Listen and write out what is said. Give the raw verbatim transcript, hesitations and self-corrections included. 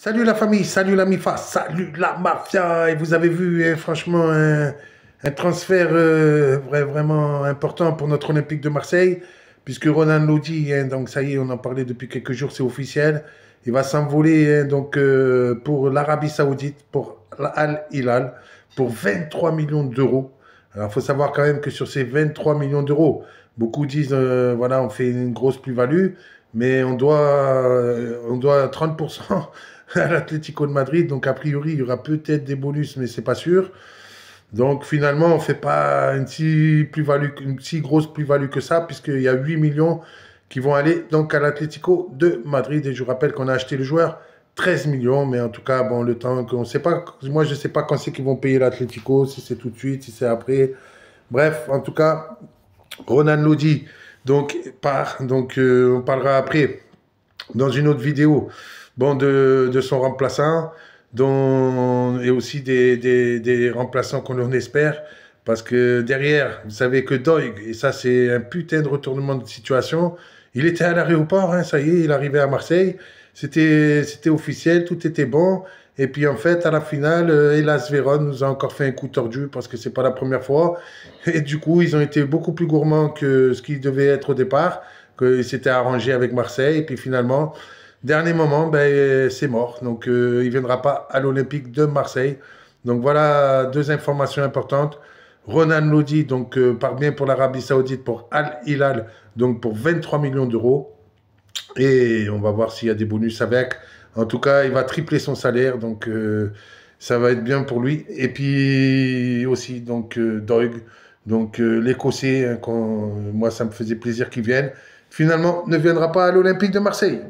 Salut la famille, salut la MIFA, salut la mafia. Et vous avez vu, franchement, un, un transfert euh, vraiment important pour notre Olympique de Marseille, puisque Renan Lodi, hein, donc ça y est, on en parlait depuis quelques jours, c'est officiel. Il va s'envoler hein, donc euh, pour l'Arabie Saoudite, pour Al-Hilal, pour vingt-trois millions d'euros. Alors, il faut savoir quand même que sur ces vingt-trois millions d'euros, beaucoup disent, euh, voilà, on fait une grosse plus-value, mais on doit, euh, on doit trente pour cent à l'Atlético de Madrid. Donc, a priori, il y aura peut-être des bonus, mais c'est pas sûr. Donc, finalement, on ne fait pas une si, plus-value, une si grosse plus-value que ça, puisqu'il y a huit millions qui vont aller donc à l'Atlético de Madrid. Et je vous rappelle qu'on a acheté le joueur treize millions, mais en tout cas, bon, le temps qu'on ne sait pas, moi je ne sais pas quand c'est qu'ils vont payer l'Atlético, si c'est tout de suite, si c'est après. Bref, en tout cas, Renan Lodi, donc, part, donc euh, on parlera après, dans une autre vidéo, bon, de, de son remplaçant, dont, et aussi des, des, des remplaçants qu'on en espère, parce que derrière, vous savez que Doig, et ça c'est un putain de retournement de situation, il était à l'aéroport, hein, ça y est, il arrivait à Marseille, c'était officiel, tout était bon. Et puis en fait, à la finale, hélas, Véron nous a encore fait un coup tordu parce que c'est pas la première fois. Et du coup, ils ont été beaucoup plus gourmands que ce qu'ils devaient être au départ, qu'ils s'étaient arrangés avec Marseille. Et puis finalement, dernier moment, ben, c'est mort. Donc euh, il ne viendra pas à l'Olympique de Marseille. Donc voilà deux informations importantes. Renan Lodi, donc euh, part bien pour l'Arabie Saoudite, pour Al-Hilal, donc pour vingt-trois millions d'euros. Et on va voir s'il y a des bonus avec. En tout cas, il va tripler son salaire, donc euh, ça va être bien pour lui. Et puis aussi, donc, euh, Doig, donc euh, l'Écossais, hein, quand, moi ça me faisait plaisir qu'il vienne. Finalement, ne viendra pas à l'Olympique de Marseille.